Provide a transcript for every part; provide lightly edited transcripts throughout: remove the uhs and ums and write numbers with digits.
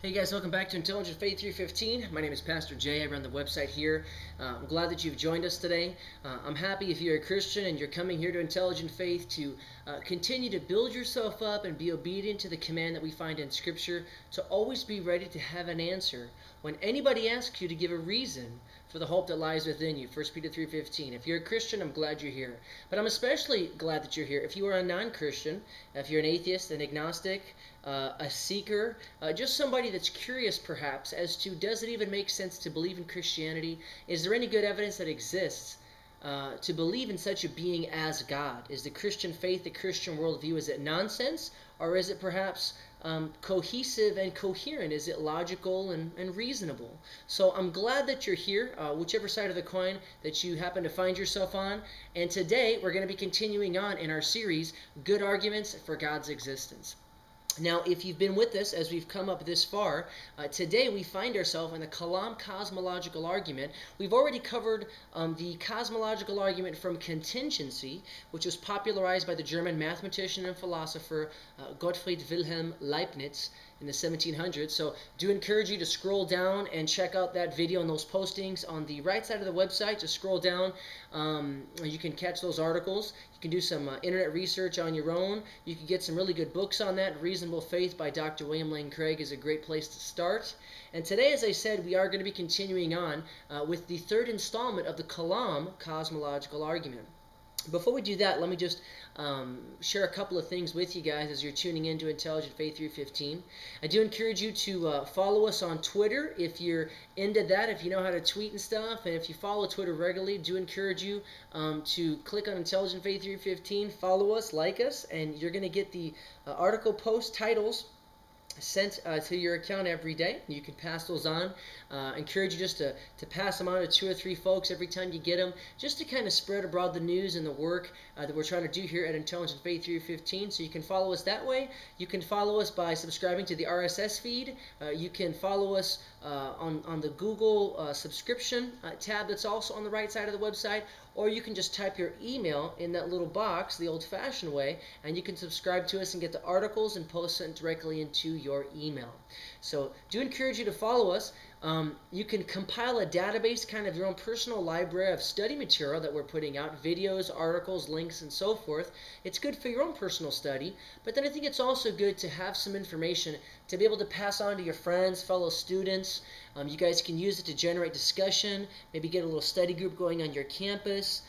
Hey guys, welcome back to Intelligent Faith 315. My name is Pastor Jay. I run the website here. I'm glad that you've joined us today. I'm happy if you're a Christian and you're coming here to Intelligent Faith to continue to build yourself up and be obedient to the command that we find in Scripture to always be ready to have an answer when anybody asks you to give a reason for the hope that lies within you, 1 Peter 3:15. If you're a Christian, I'm glad you're here. But I'm especially glad that you're here if you are a non-Christian, if you're an atheist, an agnostic, a seeker, just somebody that's curious perhaps as to, does it even make sense to believe in Christianity? Is there any good evidence that exists to believe in such a being as God? Is the Christian faith, the Christian worldview, is it nonsense? Or is it perhaps cohesive and coherent? Is it logical and reasonable? So I'm glad that you're here, whichever side of the coin that you happen to find yourself on. And today we're going to be continuing on in our series, Good Arguments for God's Existence. Now, if you've been with us as we've come up this far, today we find ourselves in the Kalam Cosmological Argument. We've already covered the cosmological argument from contingency, which was popularized by the German mathematician and philosopher Gottfried Wilhelm Leibniz in the 1700s. So do encourage you to scroll down and check out that video and those postings on the right side of the website. Just scroll down. You can catch those articles. You can do some internet research on your own. You can get some really good books on that. Reasonable Faith by Dr. William Lane Craig is a great place to start. And today, as I said, we are going to be continuing on with the third installment of the Kalam Cosmological Argument. Before we do that, let me just share a couple of things with you guys as you're tuning in to Intelligent Faith 315. I do encourage you to follow us on Twitter if you're into that, if you know how to tweet and stuff. And if you follow Twitter regularly, do encourage you to click on Intelligent Faith 315, follow us, like us, and you're going to get the article post titles sent to your account every day. You can pass those on. Encourage you just to pass them on to 2 or 3 folks every time you get them, just to kind of spread abroad the news and the work that we're trying to do here at Intelligent Faith 315. So you can follow us that way. You can follow us by subscribing to the RSS feed. You can follow us on the Google subscription tab that's also on the right side of the website. Or you can just type your email in that little box the old-fashioned way, and you can subscribe to us and get the articles and posts sent directly into your email. So do encourage you to follow us. You can compile a database, kind of your own personal library of study material that we're putting out, videos, articles, links, and so forth. It's good for your own personal study, but then I think it's also good to have some information to be able to pass on to your friends, fellow students. You guys can use it to generate discussion, maybe get a little study group going on your campus.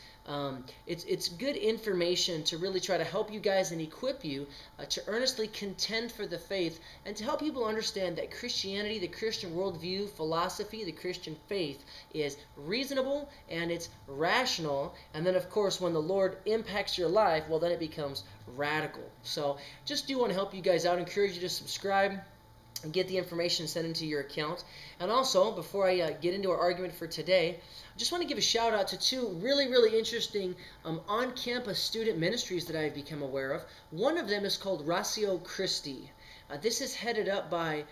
It's good information to really try to help you guys and equip you to earnestly contend for the faith and to help people understand that Christianity, the Christian worldview, philosophy, the Christian faith is reasonable and it's rational. And then, of course, when the Lord impacts your life, well, then it becomes radical. So just do want to help you guys out. Encourage you to subscribe and get the information sent into your account. And also, before I get into our argument for today, I just want to give a shout out to 2 really interesting on-campus student ministries that I've become aware of. One of them is called Ratio Christi. This is headed up by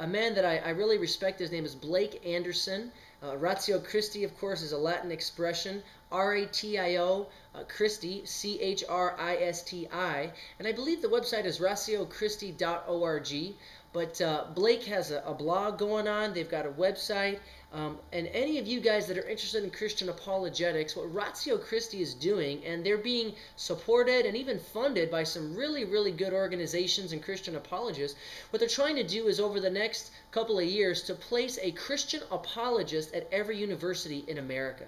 a man that I really respect. His name is Blake Anderson. Ratio Christi, of course, is a Latin expression. R-A-T-I-O, Christi, C-H-R-I-S-T-I. And I believe the website is ratiochristi.org. But Blake has a blog going on. They've got a website. And any of you guys that are interested in Christian apologetics, what Ratio Christi is doing, and they're being supported and even funded by some really good organizations and Christian apologists, what they're trying to do is over the next couple of years to place a Christian apologist at every university in America.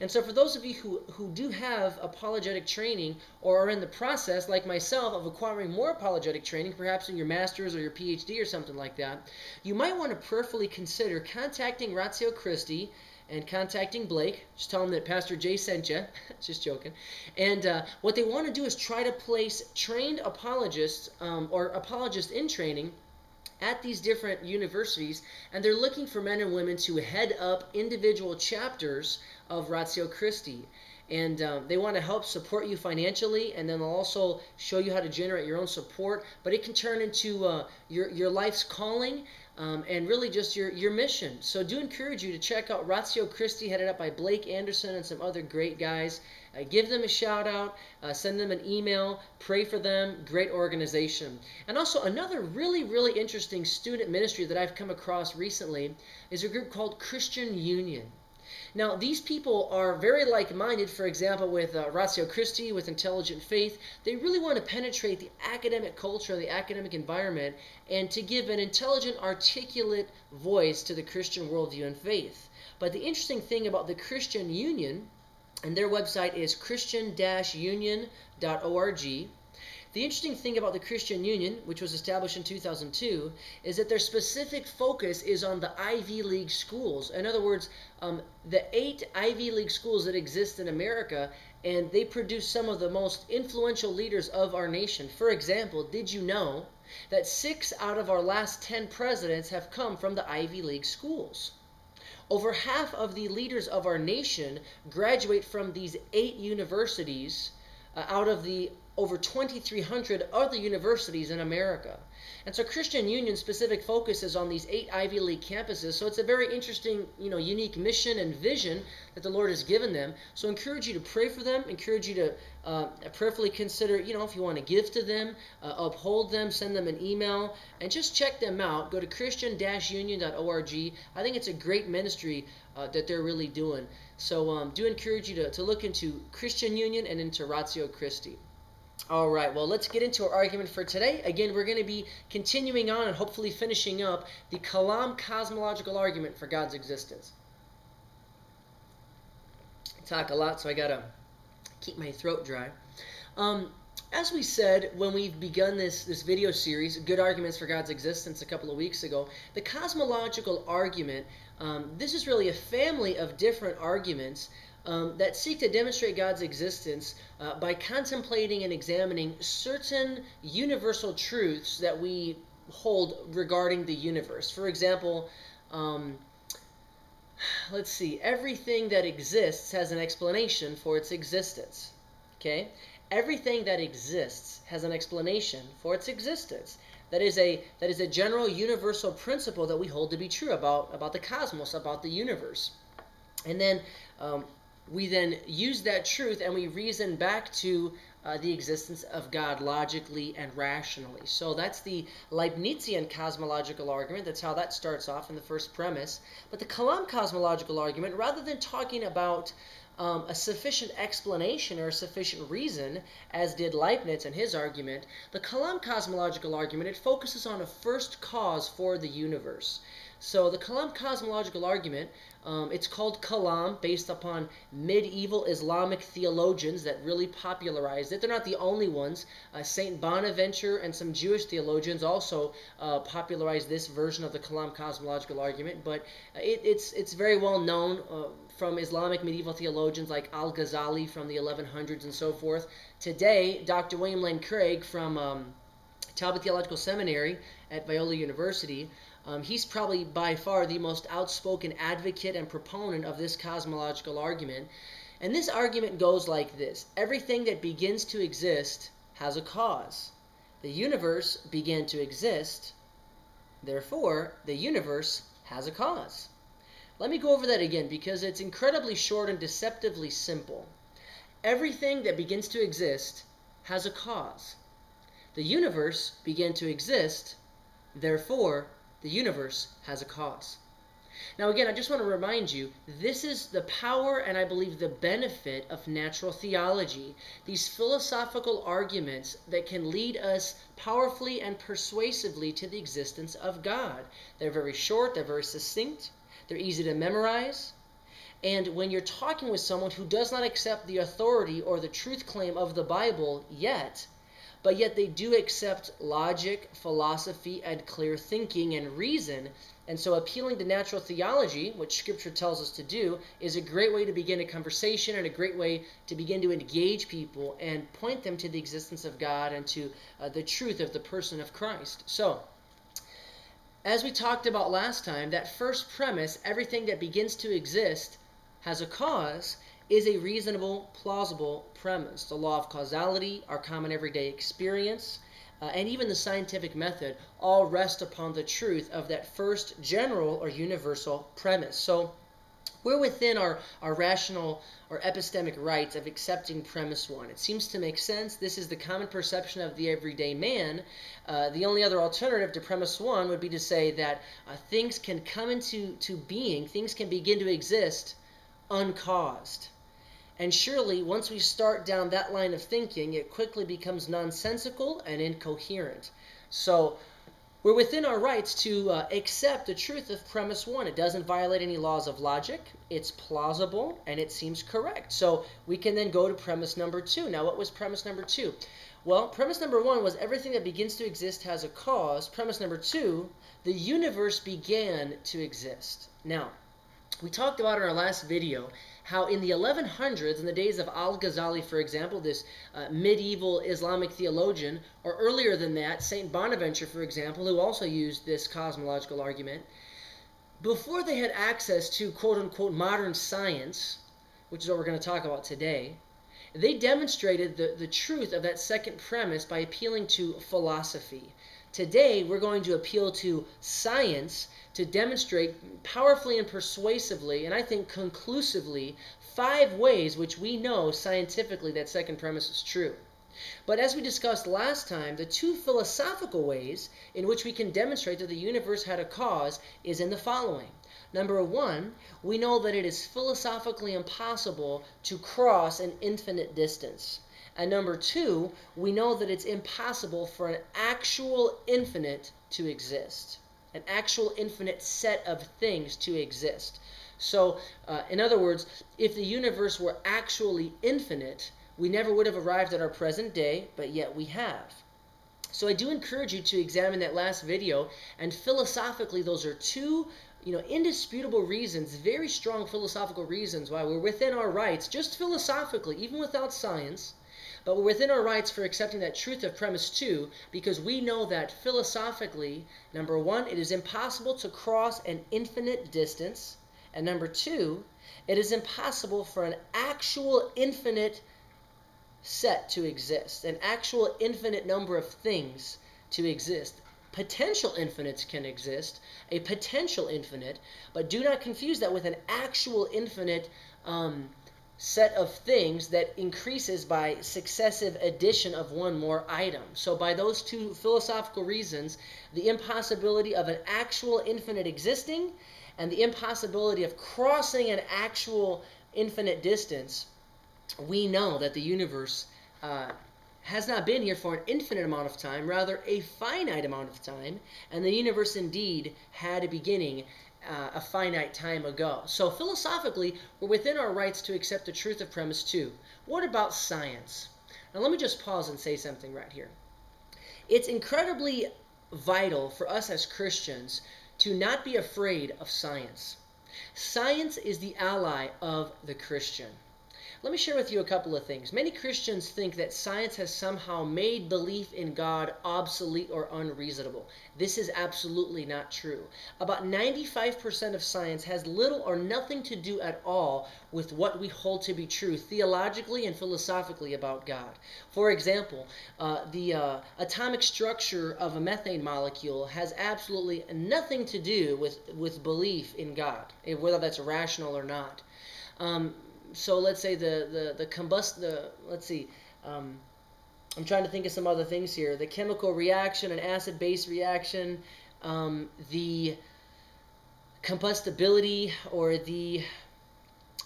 And so for those of you who do have apologetic training or are in the process, like myself, of acquiring more apologetic training, perhaps in your master's or your PhD or something like that, you might want to prayerfully consider contacting Ratio Christi and contacting Blake. Just tell him that Pastor Jay sent you. Just joking. And what they want to do is try to place trained apologists or apologists in training at these different universities, and they're looking for men and women to head up individual chapters of Ratio Christi. And they want to help support you financially, and then they'll also show you how to generate your own support. But it can turn into your life's calling and really just your mission. So do encourage you to check out Ratio Christi, headed up by Blake Anderson and some other great guys. Give them a shout out, send them an email, pray for them. Great organization. And also another really interesting student ministry that I've come across recently is a group called Christian Union. Now, these people are very like-minded, for example, with Ratio Christi, with Intelligent Faith. They really want to penetrate the academic culture, the academic environment, and to give an intelligent, articulate voice to the Christian worldview and faith. But the interesting thing about the Christian Union, and their website is christian-union.org, the interesting thing about the Christian Union, which was established in 2002, is that their specific focus is on the Ivy League schools. In other words, the 8 Ivy League schools that exist in America, and they produce some of the most influential leaders of our nation. For example, did you know that 6 out of our last 10 presidents have come from the Ivy League schools? Over half of the leaders of our nation graduate from these 8 universities out of the over 2,300 other universities in America. And so Christian Union's specific focus is on these 8 Ivy League campuses. So it's a very interesting, unique mission and vision that the Lord has given them. So I encourage you to pray for them, encourage you to prayerfully consider, if you want to give to them, uphold them, send them an email, and just check them out. Go to christian-union.org. I think it's a great ministry that they're really doing. So do encourage you to look into Christian Union and into Ratio Christi. All right, well, let's get into our argument for today. Again, we're going to be continuing on and hopefully finishing up the Kalam Cosmological Argument for God's Existence. I talk a lot, so I got to keep my throat dry. As we said when we've begun this video series, Good Arguments for God's Existence, a couple of weeks ago, the cosmological argument, this is really a family of different arguments that seek to demonstrate God's existence by contemplating and examining certain universal truths that we hold regarding the universe. For example, let's see, everything that exists has an explanation for its existence. Okay? Everything that exists has an explanation for its existence. That is a general universal principle that we hold to be true about the cosmos, about the universe. And then we then use that truth and we reason back to the existence of God logically and rationally. So that's the Leibnizian cosmological argument. That's how that starts off in the first premise. But the Kalam cosmological argument, rather than talking about a sufficient explanation or a sufficient reason, as did Leibniz in his argument, the Kalam cosmological argument, it focuses on a first cause for the universe. So the Kalam cosmological argument, it's called Kalam based upon medieval Islamic theologians that really popularized it. They're not the only ones. St. Bonaventure and some Jewish theologians also popularized this version of the Kalam cosmological argument, but it's very well known from Islamic medieval theologians like Al-Ghazali from the 1100s and so forth. Today, Dr. William Lane Craig from Talbot Theological Seminary at Viola University, he's probably by far the most outspoken advocate and proponent of this cosmological argument. And this argument goes like this. Everything that begins to exist has a cause. The universe began to exist, therefore the universe has a cause. Let me go over that again because it's incredibly short and deceptively simple. Everything that begins to exist has a cause. The universe began to exist, therefore the universe has a cause. Now again, I just want to remind you, this is the power and I believe the benefit of natural theology. These philosophical arguments that can lead us powerfully and persuasively to the existence of God. They're very short, they're very succinct, they're easy to memorize. And when you're talking with someone who does not accept the authority or the truth claim of the Bible yet, but yet they do accept logic, philosophy, and clear thinking and reason. And so appealing to natural theology, which Scripture tells us to do, is a great way to begin a conversation and a great way to begin to engage people and point them to the existence of God and to the truth of the person of Christ. So, as we talked about last time, that first premise, everything that begins to exist has a cause, is a reasonable, plausible premise. The law of causality, our common everyday experience, and even the scientific method all rest upon the truth of that first general or universal premise. So we're within our rational or epistemic rights of accepting premise one. It seems to make sense. This is the common perception of the everyday man. The only other alternative to premise one would be to say that things can come into being, things can begin to exist uncaused. And surely, once we start down that line of thinking, it quickly becomes nonsensical and incoherent. So we're within our rights to accept the truth of premise one. It doesn't violate any laws of logic. It's plausible, and it seems correct. So we can then go to premise number two. Now, what was premise number two? Well, premise number one was everything that begins to exist has a cause. Premise number two, the universe began to exist. Now, we talked about in our last video how in the 1100s, in the days of Al-Ghazali, for example, this medieval Islamic theologian, or earlier than that, St. Bonaventure, for example, who also used this cosmological argument, before they had access to quote-unquote modern science, which is what we're going to talk about today, they demonstrated the truth of that second premise by appealing to philosophy. Today, we're going to appeal to science to demonstrate powerfully and persuasively, and I think conclusively, 5 ways which we know scientifically that second premise is true. But as we discussed last time, the 2 philosophical ways in which we can demonstrate that the universe had a cause is in the following. Number 1, we know that it is philosophically impossible to cross an infinite distance. And number 2, we know that it's impossible for an actual infinite to exist, an actual infinite set of things to exist. So, in other words, if the universe were actually infinite, we never would have arrived at our present day, but yet we have. So I do encourage you to examine that last video, and philosophically those are 2, indisputable reasons, very strong philosophical reasons why we're within our rights, just philosophically, even without science, but we're within our rights for accepting that truth of premise 2 because we know that philosophically, number 1, it is impossible to cross an infinite distance, and number 2, it is impossible for an actual infinite set to exist, an actual infinite number of things to exist. Potential infinites can exist, a potential infinite, but do not confuse that with an actual infinite set of things that increases by successive addition of one more item. So by those 2 philosophical reasons, the impossibility of an actual infinite existing and the impossibility of crossing an actual infinite distance, we know that the universe has not been here for an infinite amount of time, rather a finite amount of time, and the universe indeed had a beginning a finite time ago. So philosophically, we're within our rights to accept the truth of premise 2. What about science? Now let me just pause and say something right here. It's incredibly vital for us as Christians to not be afraid of science. Science is the ally of the Christian. Let me share with you a couple of things. Many Christians think that science has somehow made belief in God obsolete or unreasonable. This is absolutely not true. About 95% of science has little or nothing to do at all with what we hold to be true theologically and philosophically about God. For example, the atomic structure of a methane molecule has absolutely nothing to do with belief in God, whether that's rational or not. So let's say I'm trying to think of some other things here. The chemical reaction, an acid-base reaction, the combustibility or the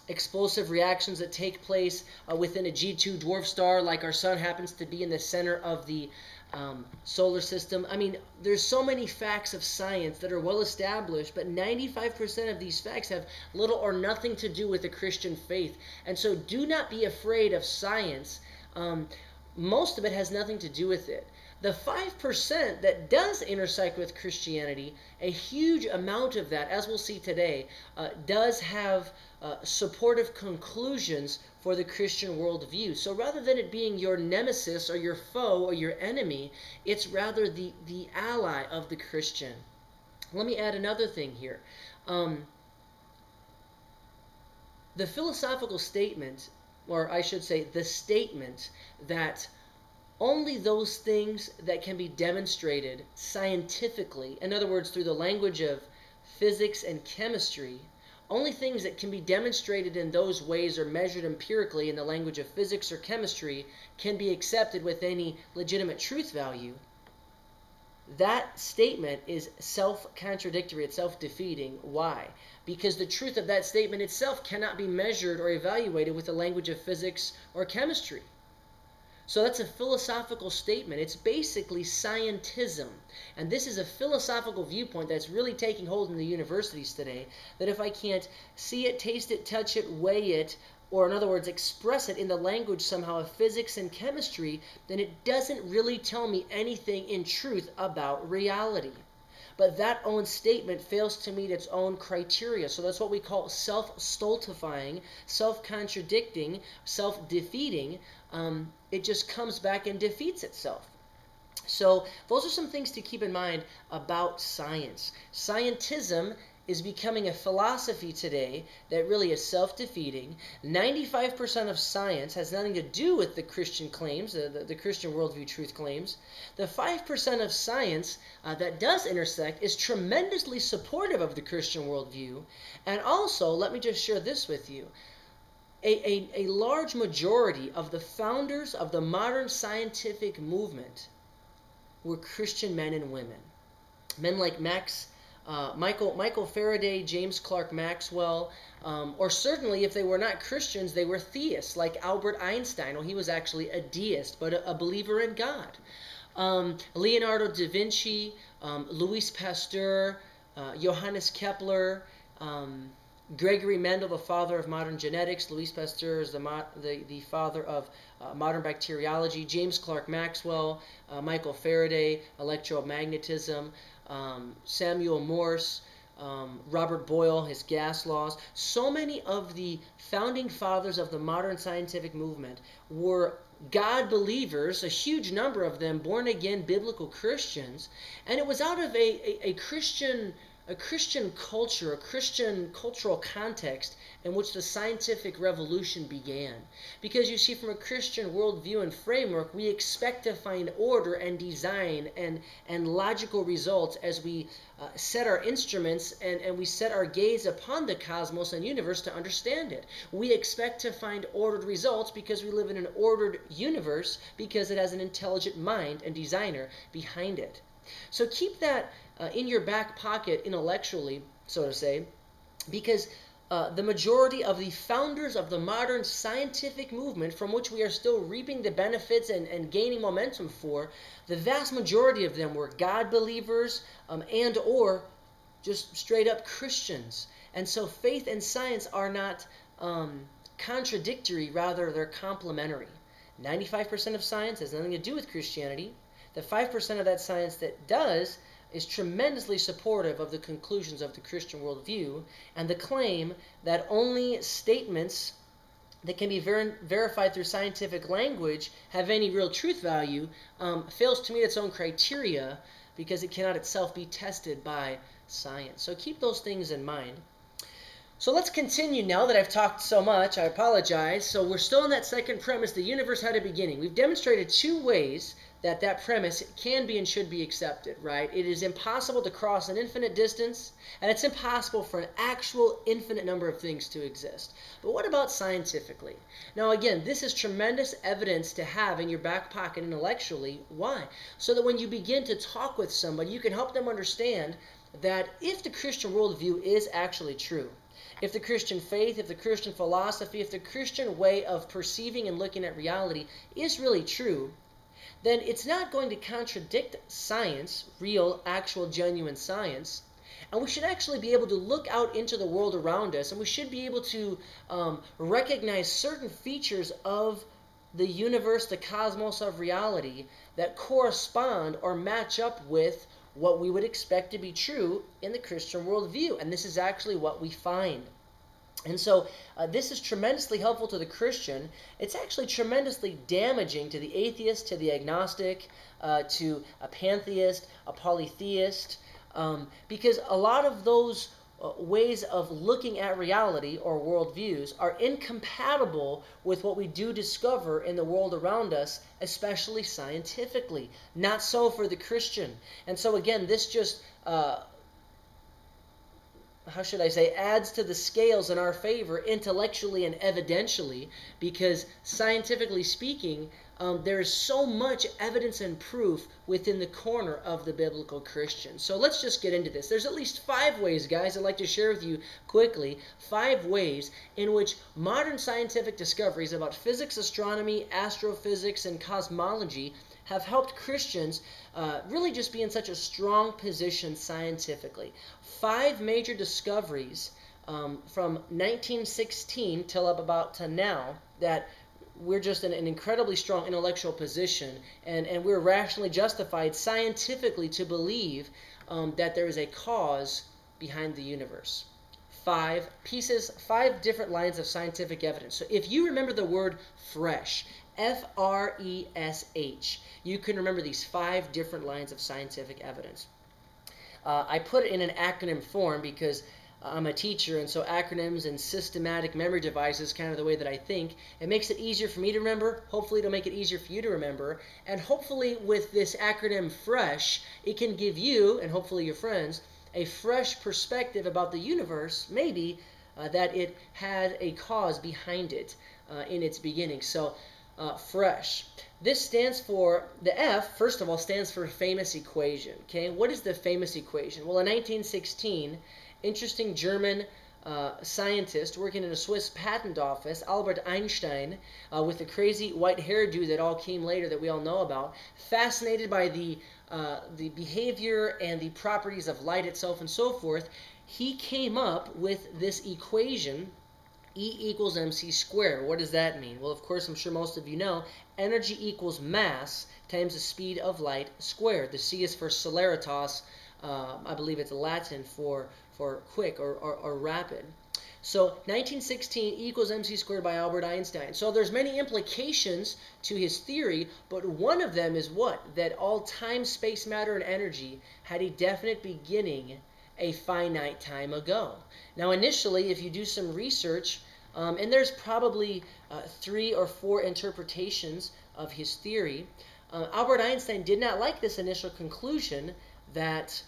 explosive reactions that take place within a G2 dwarf star, like our sun happens to be in the center of the solar system. I mean, there's so many facts of science that are well established, but 95% of these facts have little or nothing to do with the Christian faith. And so do not be afraid of science. Most of it has nothing to do with it. The 5% that does intersect with Christianity, a huge amount of that, as we'll see today, does have supportive conclusions for the Christian worldview. So rather than it being your nemesis or your foe or your enemy, it's rather the ally of the Christian. Let me add another thing here. The philosophical statement, or I should say the statement, that only those things that can be demonstrated scientifically, in other words, through the language of physics and chemistry, only things that can be demonstrated in those ways or measured empirically in the language of physics or chemistry can be accepted with any legitimate truth value, that statement is self-contradictory, it's self-defeating. Why? Because the truth of that statement itself cannot be measured or evaluated with the language of physics or chemistry. So that's a philosophical statement. It's basically scientism. And this is a philosophical viewpoint that's really taking hold in the universities today, that if I can't see it, taste it, touch it, weigh it, or in other words, express it in the language somehow of physics and chemistry, then it doesn't really tell me anything in truth about reality. But that own statement fails to meet its own criteria. So that's what we call self-stultifying, self-contradicting, self-defeating. It just comes back and defeats itself. So those are some things to keep in mind about science. Scientism is becoming a philosophy today that really is self-defeating. 95% of science has nothing to do with the Christian claims, the Christian worldview truth claims. The 5% of science that does intersect is tremendously supportive of the Christian worldview. And also, let me just share this with you. A large majority of the founders of the modern scientific movement were Christian men and women. Men like Michael Faraday, James Clerk Maxwell, or certainly if they were not Christians, they were theists, like Albert Einstein. Well, he was actually a deist, but a believer in God. Leonardo da Vinci, Louis Pasteur, Johannes Kepler, Gregory Mendel, the father of modern genetics. Louis Pasteur is the father of modern bacteriology. James Clerk Maxwell, Michael Faraday, electromagnetism. Samuel Morse, Robert Boyle, his gas laws. So many of the founding fathers of the modern scientific movement were God believers, a huge number of them born-again biblical Christians, and it was out of a Christian culture, a Christian cultural context in which the scientific revolution began. Because you see, from a Christian worldview and framework, we expect to find order and design and logical results as we set our instruments and we set our gaze upon the cosmos and universe to understand it. We expect to find ordered results because we live in an ordered universe, because it has an intelligent mind and designer behind it. So keep that in your back pocket intellectually, so to say, because the majority of the founders of the modern scientific movement, from which we are still reaping the benefits and gaining momentum for, the vast majority of them were God believers and or just straight up Christians. And so faith and science are not contradictory, rather they're complementary. 95% of science has nothing to do with Christianity. The 5% of that science that does is tremendously supportive of the conclusions of the Christian worldview and the claim that only statements that can be verified through scientific language have any real truth value, fails to meet its own criteria because it cannot itself be tested by science. So keep those things in mind. So let's continue now that I've talked so much. I apologize. So we're still in that second premise, the universe had a beginning. We've demonstrated two ways that that premise can be and should be accepted, right? It is impossible to cross an infinite distance, and it's impossible for an actual infinite number of things to exist. But what about scientifically? Now again, this is tremendous evidence to have in your back pocket intellectually. Why? So that when you begin to talk with somebody, you can help them understand that if the Christian worldview is actually true, if the Christian faith, if the Christian philosophy, if the Christian way of perceiving and looking at reality is really true, then it's not going to contradict science, real, actual, genuine science. And we should actually be able to look out into the world around us, and we should be able to recognize certain features of the universe, the cosmos of reality, that correspond or match up with what we would expect to be true in the Christian worldview. And this is actually what we find. And so this is tremendously helpful to the Christian. It's actually tremendously damaging to the atheist, to the agnostic, to a pantheist, a polytheist, because a lot of those ways of looking at reality or worldviews are incompatible with what we do discover in the world around us, especially scientifically. Not so for the Christian. And so again, this just, how should I say, adds to the scales in our favor intellectually and evidentially, because scientifically speaking, there is so much evidence and proof within the corner of the biblical Christian. So let's just get into this. There's at least 5 ways, guys, I'd like to share with you quickly, 5 ways in which modern scientific discoveries about physics, astronomy, astrophysics, and cosmology have helped Christians really just be in such a strong position scientifically. 5 major discoveries from 1916 till up about to now that we're just in an incredibly strong intellectual position, and we're rationally justified scientifically to believe that there is a cause behind the universe. 5 pieces, 5 different lines of scientific evidence. So if you remember the word fresh, F-R-E-S-H, you can remember these 5 different lines of scientific evidence. I put it in an acronym form because I'm a teacher, and so acronyms and systematic memory devices, kind of the way that I think, it makes it easier for me to remember. Hopefully it'll make it easier for you to remember, and hopefully with this acronym FRESH, it can give you, and hopefully your friends, a fresh perspective about the universe, maybe that it had a cause behind it in its beginning. So FRESH. This stands for, the F, first of all, stands for famous equation. Okay, what is the famous equation? Well, in 1916, interesting German scientist working in a Swiss patent office, Albert Einstein, with the crazy white hairdo that all came later that we all know about, fascinated by the behavior and the properties of light itself and so forth, he came up with this equation, E equals mc squared. What does that mean? Well, of course, I'm sure most of you know, energy equals mass times the speed of light squared. The C is for celeritas. I believe it's Latin for quick or rapid. So 1916 equals mc squared by Albert Einstein. So there's many implications to his theory, but one of them is what? That all time, space, matter, and energy had a definite beginning a finite time ago. Now initially, if you do some research, and there's probably 3 or 4 interpretations of his theory, Albert Einstein did not like this initial conclusion that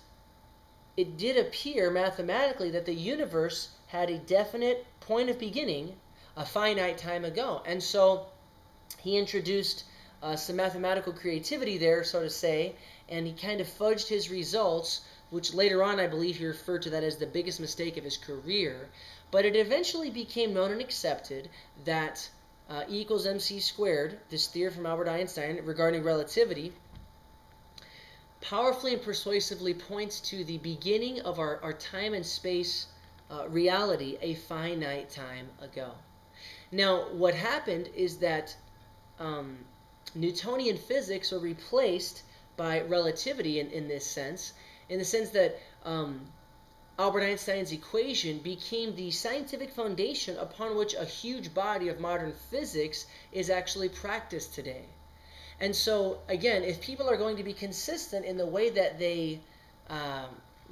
it did appear mathematically that the universe had a definite point of beginning a finite time ago. And so he introduced some mathematical creativity there, so to say, and he kind of fudged his results, which later on I believe he referred to that as the biggest mistake of his career. But it eventually became known and accepted that E equals mc squared, this theory from Albert Einstein regarding relativity, powerfully and persuasively points to the beginning of our time and space reality a finite time ago. Now, what happened is that Newtonian physics were replaced by relativity in the sense that Albert Einstein's equation became the scientific foundation upon which a huge body of modern physics is actually practiced today. And so, again, if people are going to be consistent in the way that they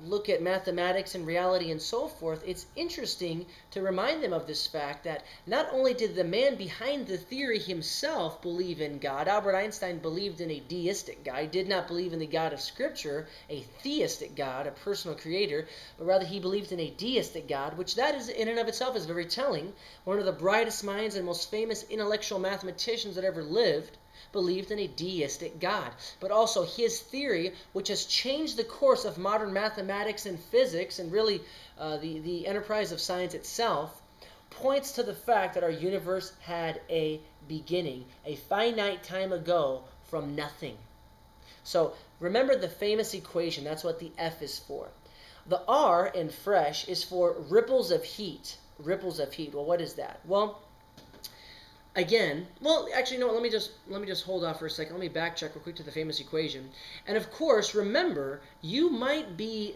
look at mathematics and reality and so forth, it's interesting to remind them of this fact that not only did the man behind the theory himself believe in God, Albert Einstein believed in a deistic God. He did not believe in the God of Scripture, a theistic God, a personal creator, but rather he believed in a deistic God, which that is in and of itself is very telling. One of the brightest minds and most famous intellectual mathematicians that ever lived believed in a deistic God, but also his theory, which has changed the course of modern mathematics and physics and really the enterprise of science itself, points to the fact that our universe had a beginning, a finite time ago from nothing. So remember the famous equation, that's what the F is for. The R in fresh is for ripples of heat. Ripples of heat, well, what is that? Well, again, well, actually, no, let me just hold off for a second. Let me back check real quick to the famous equation. And of course, remember, you might be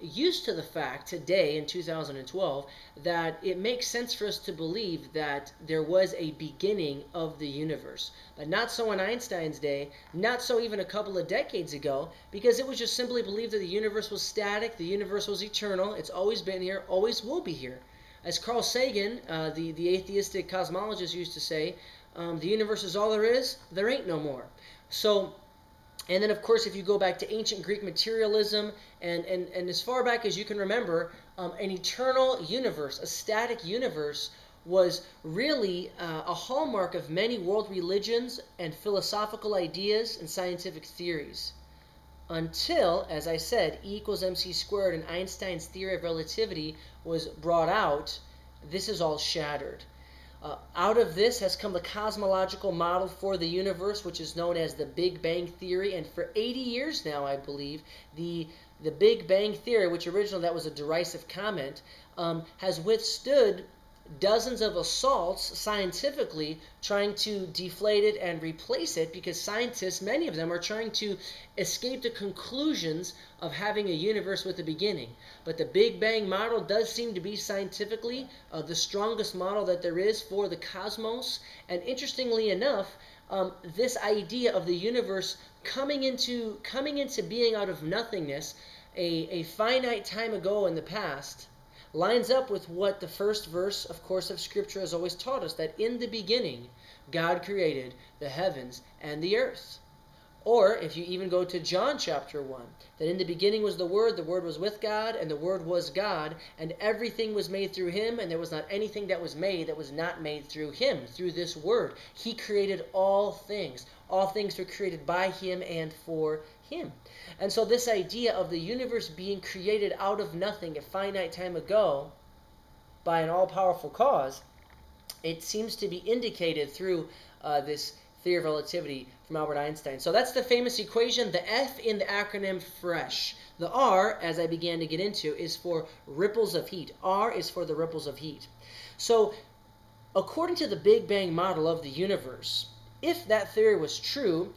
used to the fact today in 2012 that it makes sense for us to believe that there was a beginning of the universe. But not so in Einstein's day, not so even a couple of decades ago, because it was just simply believed that the universe was static, the universe was eternal, it's always been here, always will be here. As Carl Sagan, the atheistic cosmologist, used to say, the universe is all there is, there ain't no more. So, and then of course if you go back to ancient Greek materialism, and as far back as you can remember, an eternal universe, a static universe, was really a hallmark of many world religions and philosophical ideas and scientific theories. Until, as I said, E equals mc squared and Einstein's theory of relativity was brought out, this is all shattered. Out of this has come the cosmological model for the universe, which is known as the Big Bang Theory, and for 80 years now, I believe, the Big Bang Theory, which originally that was a derisive comment, has withstood dozens of assaults scientifically trying to deflate it and replace it, because scientists, many of them, are trying to escape the conclusions of having a universe with a beginning. But the Big Bang model does seem to be scientifically the strongest model that there is for the cosmos. And interestingly enough, this idea of the universe coming into being out of nothingness a finite time ago in the past lines up with what the first verse, of course, of Scripture has always taught us, that in the beginning, God created the heavens and the earth. Or, if you even go to John chapter 1, that in the beginning was the Word was with God, and the Word was God, and everything was made through Him, and there was not anything that was not made through Him, through this Word. He created all things. All things were created by Him and for Him. And so this idea of the universe being created out of nothing a finite time ago by an all-powerful cause, it seems to be indicated through this theory of relativity from Albert Einstein. So that's the famous equation, the F in the acronym FRESH. The R, as I began to get into, is for ripples of heat. R is for the ripples of heat. So according to the Big Bang model of the universe, if that theory was true,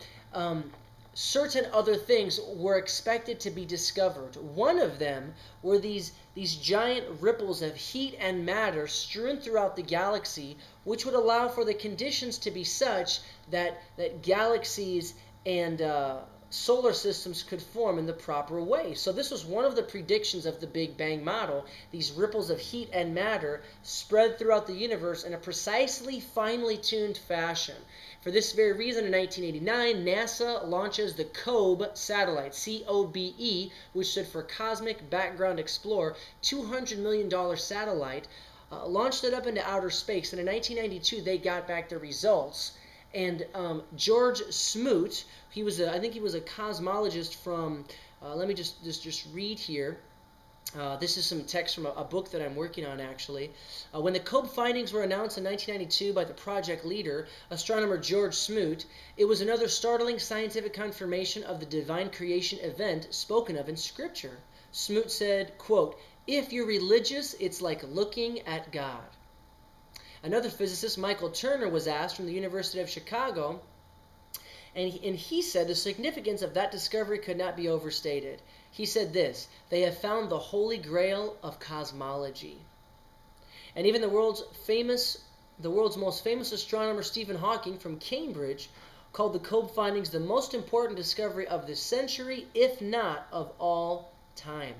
certain other things were expected to be discovered. One of them were these giant ripples of heat and matter strewn throughout the galaxy, which would allow for the conditions to be such that galaxies and solar systems could form in the proper way. So this was one of the predictions of the Big Bang model. These ripples of heat and matter spread throughout the universe in a precisely finely tuned fashion. For this very reason, in 1989, NASA launches the COBE satellite, C-O-B-E, which stood for Cosmic Background Explorer, $200 million satellite, launched it up into outer space. And in 1992, they got back the results. And George Smoot, he was I think he was a cosmologist from, let me just read here. This is some text from a book that I'm working on, actually. When the COBE findings were announced in 1992 by the project leader, astronomer George Smoot, it was another startling scientific confirmation of the divine creation event spoken of in Scripture. Smoot said, quote, "If you're religious, it's like looking at God." Another physicist, Michael Turner, was asked from the University of Chicago, and he said the significance of that discovery could not be overstated. He said this, "They have found the holy grail of cosmology." And even the world's most famous astronomer Stephen Hawking from Cambridge called the COBE findings the most important discovery of this century, if not of all time.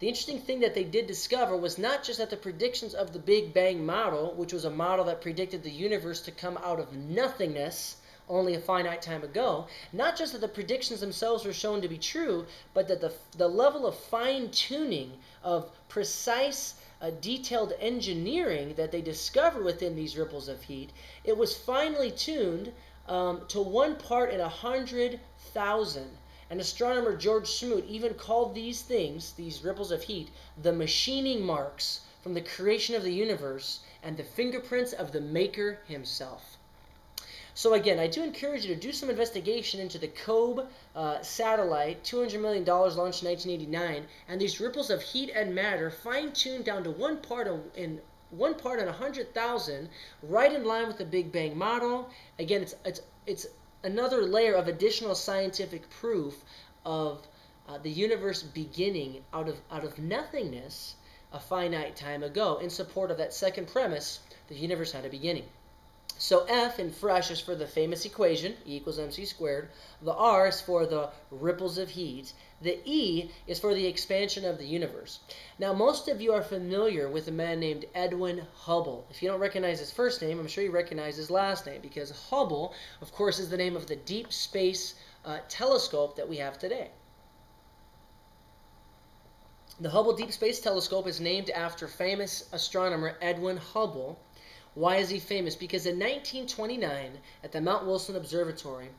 The interesting thing that they did discover was not just that the predictions of the Big Bang model, which was a model that predicted the universe to come out of nothingness only a finite time ago, not just that the predictions themselves were shown to be true, but that the level of fine-tuning, of precise, detailed engineering that they discovered within these ripples of heat, it was finely tuned to 1 part in 100,000. And astronomer George Smoot even called these things, these ripples of heat, the machining marks from the creation of the universe and the fingerprints of the Maker himself. So again, I do encourage you to do some investigation into the COBE satellite, $200 million launched in 1989, and these ripples of heat and matter fine-tuned down to 1 part in one part in 100,000, right in line with the Big Bang model. Again, it's another layer of additional scientific proof of the universe beginning out of nothingness a finite time ago, in support of that second premise: the universe had a beginning. So F in fresh is for the famous equation, E equals mc squared. The R is for the ripples of heat. The E is for the expansion of the universe. Now, most of you are familiar with a man named Edwin Hubble. If you don't recognize his first name, I'm sure you recognize his last name, because Hubble, of course, is the name of the deep space telescope that we have today. The Hubble Deep Space Telescope is named after famous astronomer Edwin Hubble. Why is he famous? Because in 1929, at the Mount Wilson Observatory,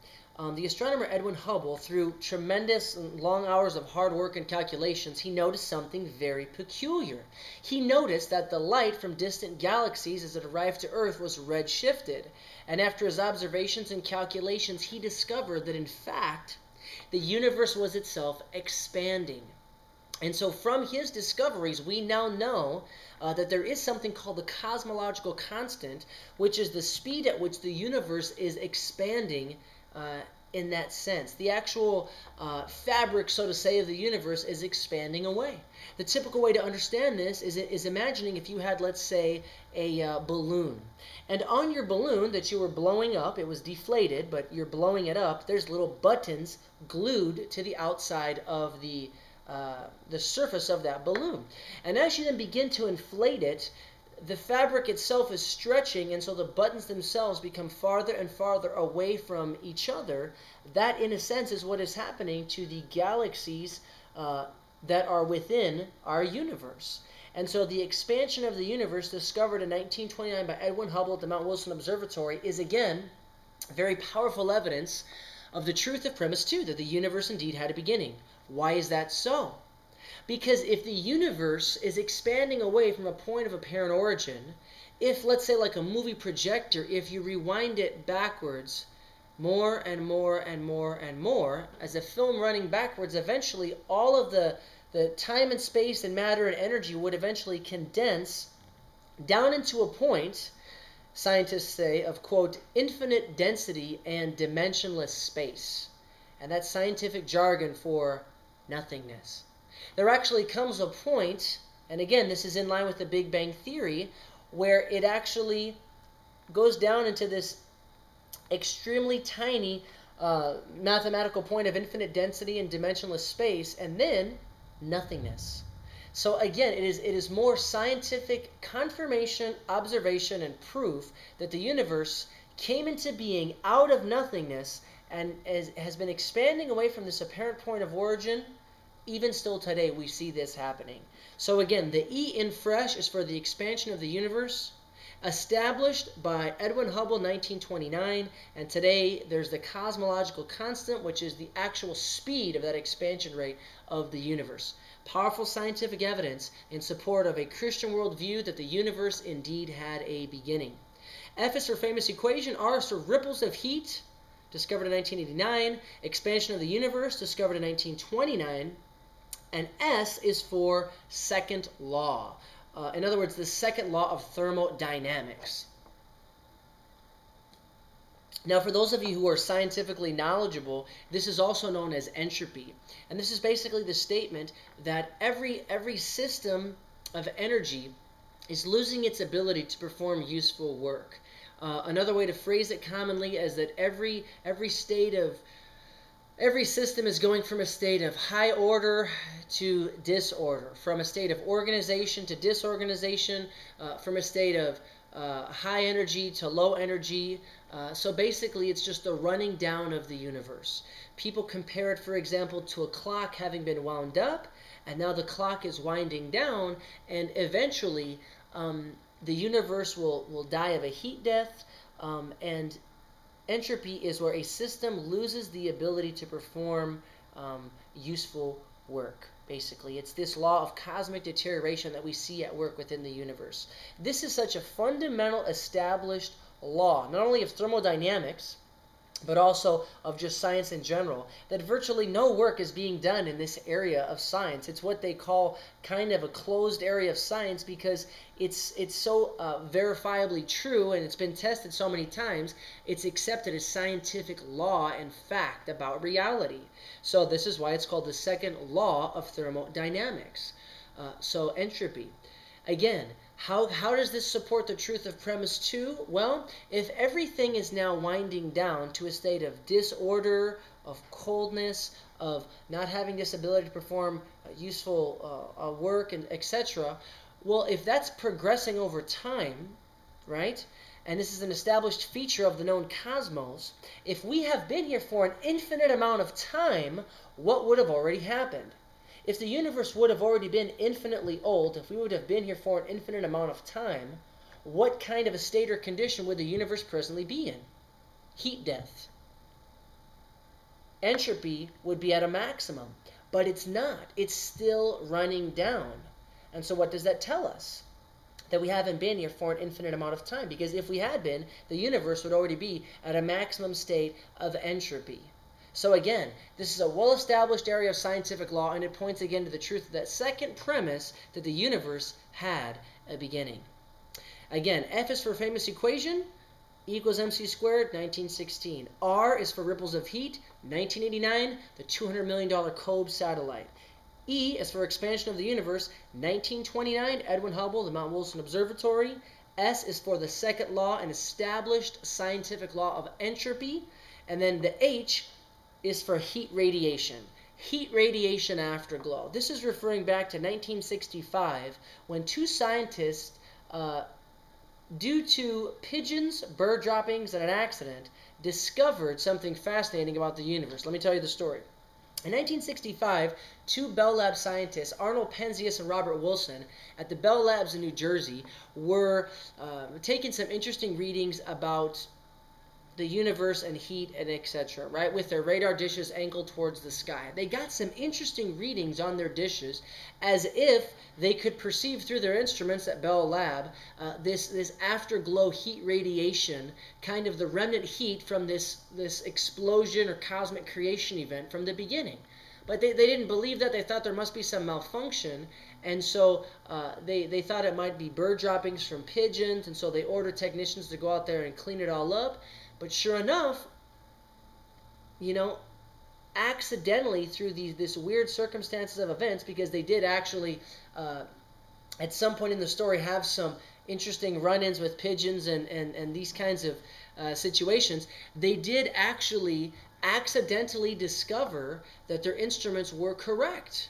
the astronomer Edwin Hubble, through tremendous long hours of hard work and calculations, he noticed something very peculiar. He noticed that the light from distant galaxies as it arrived to Earth was redshifted. And after his observations and calculations, he discovered that, in fact, the universe was itself expanding. And so from his discoveries, we now know that there is something called the cosmological constant, which is the speed at which the universe is expanding in that sense. The actual fabric, so to say, of the universe is expanding away. The typical way to understand this is imagining if you had, let's say, a balloon. And on your balloon that you were blowing up, it was deflated, but you're blowing it up, there's little buttons glued to the outside of the surface of that balloon. And as you then begin to inflate it, the fabric itself is stretching, and so the buttons themselves become farther and farther away from each other. That, in a sense, is what is happening to the galaxies that are within our universe. And so the expansion of the universe, discovered in 1929 by Edwin Hubble at the Mount Wilson Observatory, is again very powerful evidence of the truth of premise 2, that the universe indeed had a beginning. Why is that so? Because if the universe is expanding away from a point of apparent origin, if, let's say, like a movie projector, if you rewind it backwards more and more and more and more, as a film running backwards, eventually all of the time and space and matter and energy would eventually condense down into a point, scientists say, of, quote, infinite density and dimensionless space. And that's scientific jargon for nothingness. There actually comes a point, and again, this is in line with the Big Bang Theory, where it actually goes down into this extremely tiny mathematical point of infinite density and dimensionless space, and then nothingness. So again, it is more scientific confirmation, observation, and proof that the universe came into being out of nothingness and has been expanding away from this apparent point of origin. Even still today, we see this happening. So again, the E in fresh is for the expansion of the universe, established by Edwin Hubble, 1929, and today there's the cosmological constant, which is the actual speed of that expansion rate of the universe. Powerful scientific evidence in support of a Christian worldview that the universe indeed had a beginning. F is for famous equation, R is for ripples of heat, discovered in 1989, expansion of the universe, discovered in 1929, and S is for second law. In other words, the second law of thermodynamics. Now, for those of you who are scientifically knowledgeable, this is also known as entropy. And this is basically the statement that every system of energy is losing its ability to perform useful work. Another way to phrase it commonly is that every system is going from a state of high order to disorder, from a state of organization to disorganization, from a state of high energy to low energy. So basically, it's just the running down of the universe. People compare it, for example, to a clock having been wound up, and now the clock is winding down, and eventually the universe will die of a heat death, and entropy is where a system loses the ability to perform useful work. Basically, it's this law of cosmic deterioration that we see at work within the universe. This is such a fundamental established law, not only of thermodynamics, but also of just science in general, that virtually no work is being done in this area of science. It's what they call kind of a closed area of science because it's so verifiably true and it's been tested so many times, it's accepted as scientific law and fact about reality. So this is why it's called the second law of thermodynamics, so entropy. Again, how does this support the truth of premise 2? Well, if everything is now winding down to a state of disorder, of coldness, of not having this ability to perform useful work, and etc., well, if that's progressing over time, right, and this is an established feature of the known cosmos, if we have been here for an infinite amount of time, what would have already happened? If the universe would have already been infinitely old, if we would have been here for an infinite amount of time, what kind of a state or condition would the universe presently be in? Heat death. Entropy would be at a maximum, but it's not. It's still running down. And so what does that tell us? That we haven't been here for an infinite amount of time, because if we had been, the universe would already be at a maximum state of entropy. So again, this is a well-established area of scientific law, and it points again to the truth of that second premise that the universe had a beginning. Again, F is for famous equation, E equals mc squared, 1916. R is for ripples of heat, 1989, the $200 million COBE satellite. E is for expansion of the universe, 1929, Edwin Hubble, the Mount Wilson Observatory. S is for the second law, an established scientific law of entropy. And then the H is for heat radiation afterglow. This is referring back to 1965 when two scientists, due to pigeons, bird droppings, and an accident, discovered something fascinating about the universe. Let me tell you the story. In 1965, two Bell Labs scientists, Arnold Penzias and Robert Wilson, at the Bell Labs in New Jersey, were taking some interesting readings about the universe and heat and etc., right, with their radar dishes angled towards the sky. They got some interesting readings on their dishes as if they could perceive through their instruments at Bell Lab this afterglow heat radiation, kind of the remnant heat from this explosion or cosmic creation event from the beginning. But they didn't believe that. They thought there must be some malfunction, and so they thought it might be bird droppings from pigeons, and so they ordered technicians to go out there and clean it all up. But sure enough, you know, accidentally through this weird circumstances of events, because they did actually, at some point in the story, have some interesting run-ins with pigeons and these kinds of situations, they did actually accidentally discover that their instruments were correct.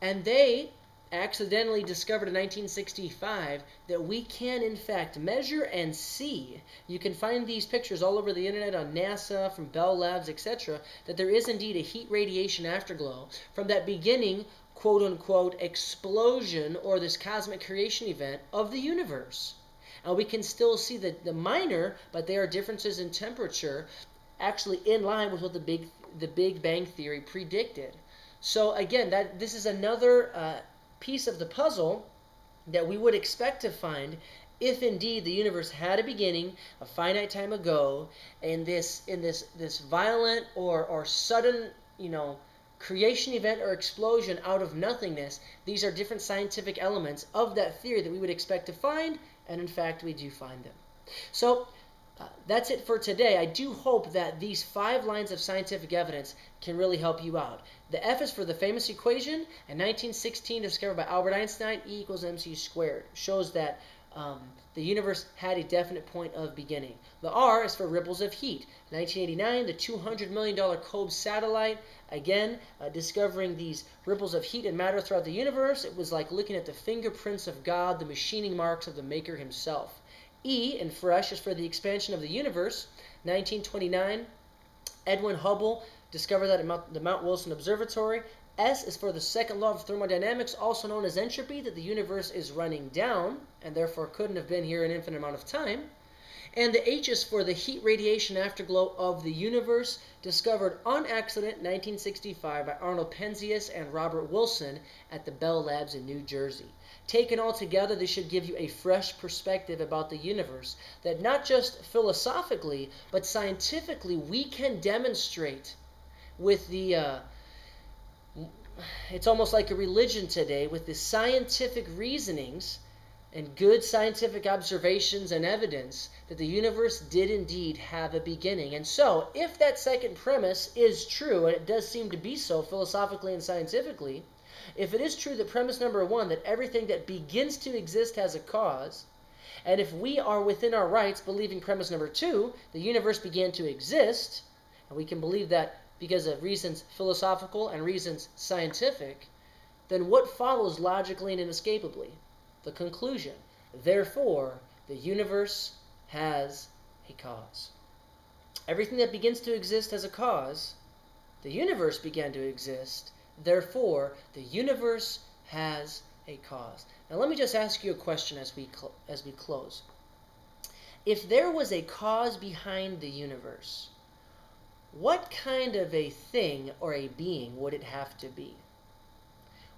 And they accidentally discovered in 1965 that we can in fact measure and see. You can find these pictures all over the internet on NASA, from Bell Labs, etc., that there is indeed a heat radiation afterglow from that beginning, quote unquote, explosion or this cosmic creation event of the universe. And we can still see the minor, but there are differences in temperature actually in line with what the Big Bang Theory predicted. So again, this is another piece of the puzzle that we would expect to find if indeed the universe had a beginning a finite time ago, and this violent or sudden, you know, creation event or explosion out of nothingness. These are different scientific elements of that theory that we would expect to find, and in fact we do find them. So that's it for today. I do hope that these 5 lines of scientific evidence can really help you out. The F is for the famous equation in 1916 discovered by Albert Einstein, E equals mc squared. Shows that the universe had a definite point of beginning. The R is for ripples of heat. 1989, the $200 million COBE satellite, again, discovering these ripples of heat and matter throughout the universe. It was like looking at the fingerprints of God, the machining marks of the maker himself. E in fresh is for the expansion of the universe. 1929, Edwin Hubble discovered that at the Mount Wilson Observatory. S is for the second law of thermodynamics, also known as entropy, that the universe is running down and therefore couldn't have been here an infinite amount of time. And the H is for the heat radiation afterglow of the universe, discovered on accident in 1965 by Arnold Penzias and Robert Wilson at the Bell Labs in New Jersey. Taken all together, this should give you a fresh perspective about the universe, that not just philosophically, but scientifically we can demonstrate with the... it's almost like a religion today, with the scientific reasonings and good scientific observations and evidence that the universe did indeed have a beginning. And so, if that second premise is true, and it does seem to be so philosophically and scientifically, if it is true that premise number one, that everything that begins to exist has a cause, and if we are within our rights believing premise number two, the universe began to exist, and we can believe that because of reasons philosophical and reasons scientific, then what follows logically and inescapably? The conclusion, therefore, the universe has a cause. Everything that begins to exist has a cause. The universe began to exist. Therefore, the universe has a cause. Now let me just ask you a question as we close. If there was a cause behind the universe, what kind of a thing or a being would it have to be?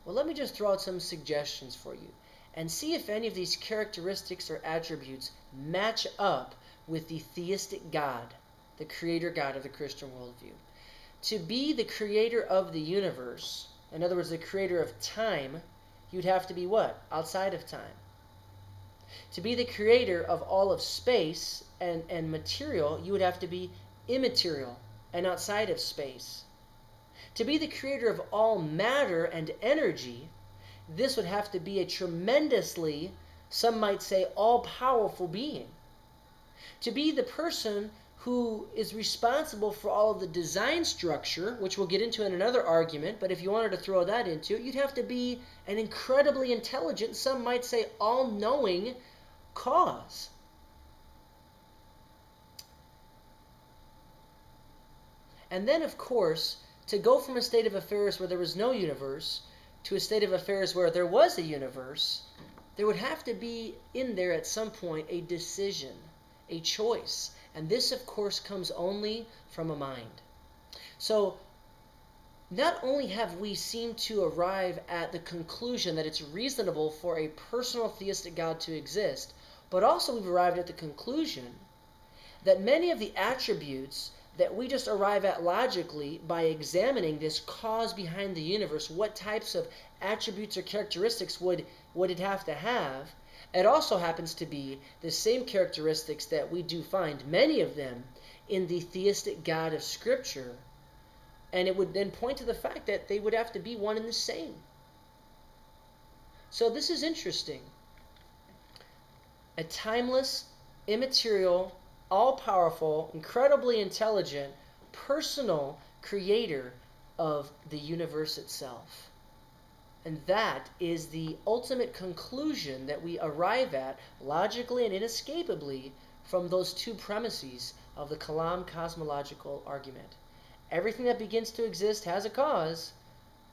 Well, let me just throw out some suggestions for you, and see if any of these characteristics or attributes match up with the theistic God, the creator God of the Christian worldview. To be the creator of the universe, in other words, the creator of time, you'd have to be what? Outside of time. To be the creator of all of space and material, you would have to be immaterial and outside of space. To be the creator of all matter and energy, this would have to be a tremendously, some might say, all-powerful being. To be the person who is responsible for all of the design structure, which we'll get into in another argument, but if you wanted to throw that into it, you'd have to be an incredibly intelligent, some might say all-knowing cause. And then, of course, to go from a state of affairs where there was no universe to a state of affairs where there was a universe, there would have to be in there at some point a decision, a choice. And this, of course, comes only from a mind. So not only have we seemed to arrive at the conclusion that it's reasonable for a personal theistic God to exist, but also we've arrived at the conclusion that many of the attributes that we just arrive at logically by examining this cause behind the universe, what types of attributes or characteristics would it have to have, it also happens to be the same characteristics that we do find, many of them, in the theistic God of Scripture, and it would then point to the fact that they would have to be one and the same. So this is interesting. A timeless, immaterial, all-powerful, incredibly intelligent, personal creator of the universe itself. And that is the ultimate conclusion that we arrive at logically and inescapably from those two premises of the Kalam Cosmological Argument. Everything that begins to exist has a cause.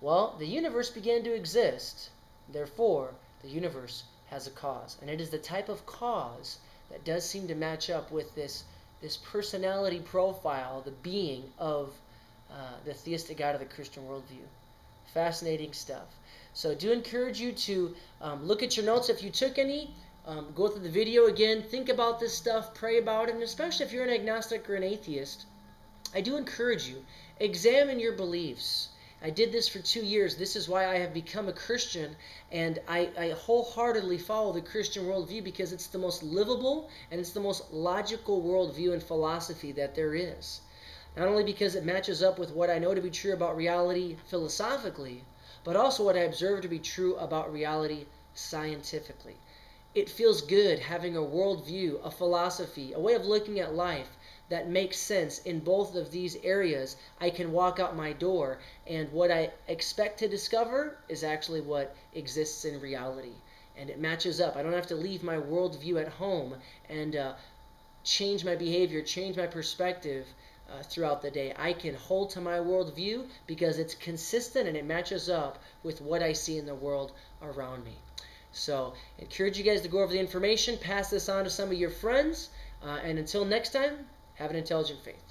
Well, the universe began to exist. Therefore, the universe has a cause. And it is the type of cause that does seem to match up with this personality profile, the being of the theistic God of the Christian worldview. Fascinating stuff. So I do encourage you to look at your notes if you took any, go through the video again, think about this stuff, pray about it, and especially if you're an agnostic or an atheist, I do encourage you, examine your beliefs. I did this for 2 years. This is why I have become a Christian, and I wholeheartedly follow the Christian worldview because it's the most livable and it's the most logical worldview and philosophy that there is. Not only because it matches up with what I know to be true about reality philosophically, but also what I observe to be true about reality scientifically. It feels good having a worldview, a philosophy, a way of looking at life that makes sense in both of these areas. I can walk out my door, and what I expect to discover is actually what exists in reality. And it matches up. I don't have to leave my worldview at home and change my behavior, change my perspective throughout the day. I can hold to my worldview because it's consistent and it matches up with what I see in the world around me. So I encourage you guys to go over the information, pass this on to some of your friends. And until next time, have an intelligent faith.